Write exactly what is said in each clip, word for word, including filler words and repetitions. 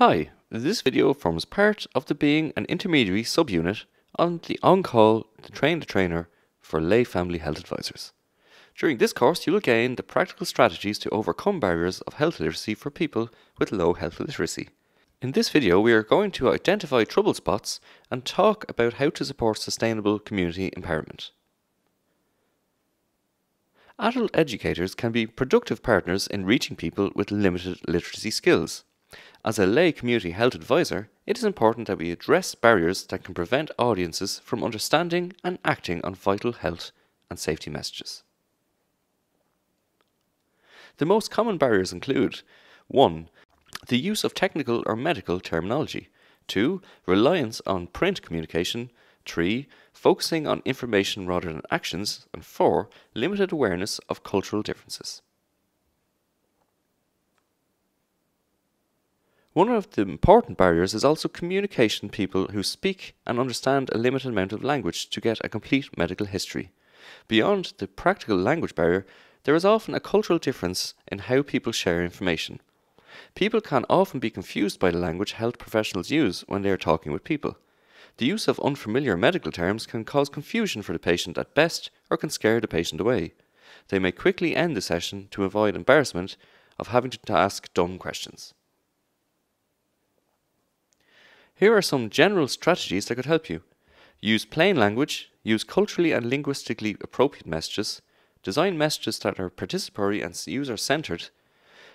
Hi, this video forms part of the Being an Intermediary subunit on the on-call Train the Trainer for Lay Family Health Advisors. During this course you will gain the practical strategies to overcome barriers of health literacy for people with low health literacy. In this video we are going to identify trouble spots and talk about how to support sustainable community empowerment. Adult educators can be productive partners in reaching people with limited literacy skills. As a lay community health advisor, it is important that we address barriers that can prevent audiences from understanding and acting on vital health and safety messages. The most common barriers include one. The use of technical or medical terminology. two. Reliance on print communication. three. Focusing on information rather than actions. And four. Limited awareness of cultural differences. One of the important barriers is also communication. People who speak and understand a limited amount of language to get a complete medical history. Beyond the practical language barrier, there is often a cultural difference in how people share information. People can often be confused by the language health professionals use when they are talking with people. The use of unfamiliar medical terms can cause confusion for the patient at best, or can scare the patient away. They may quickly end the session to avoid embarrassment of having to ask dumb questions. Here are some general strategies that could help you. Use plain language, use culturally and linguistically appropriate messages, design messages that are participatory and user-centered,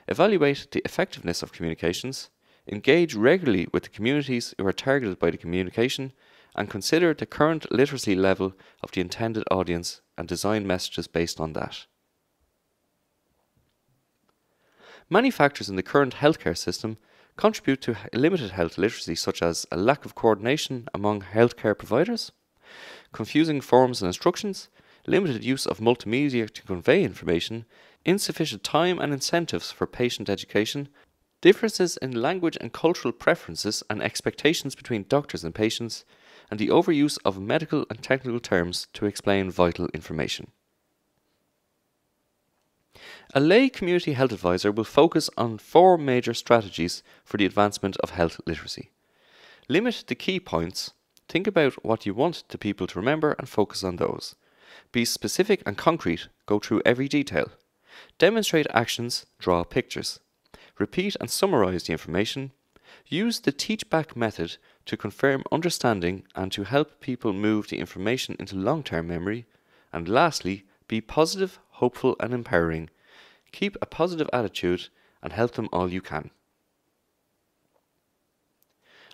evaluate the effectiveness of communications, engage regularly with the communities who are targeted by the communication, and consider the current literacy level of the intended audience and design messages based on that. Many factors in the current healthcare system contribute to limited health literacy, such as a lack of coordination among healthcare providers, confusing forms and instructions, limited use of multimedia to convey information, insufficient time and incentives for patient education, differences in language and cultural preferences and expectations between doctors and patients, and the overuse of medical and technical terms to explain vital information. A lay community health advisor will focus on four major strategies for the advancement of health literacy. Limit the key points, think about what you want the people to remember and focus on those. Be specific and concrete, go through every detail. Demonstrate actions, draw pictures. Repeat and summarize the information. Use the teach-back method to confirm understanding and to help people move the information into long-term memory. And lastly, be positive, hopeful and empowering. Keep a positive attitude and help them all you can.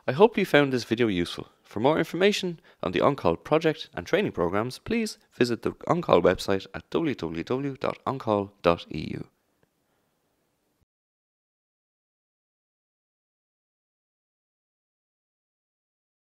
I hope you found this video useful. For more information on the on-call project and training programs, please visit the on-call website at w w w dot on call dot e u.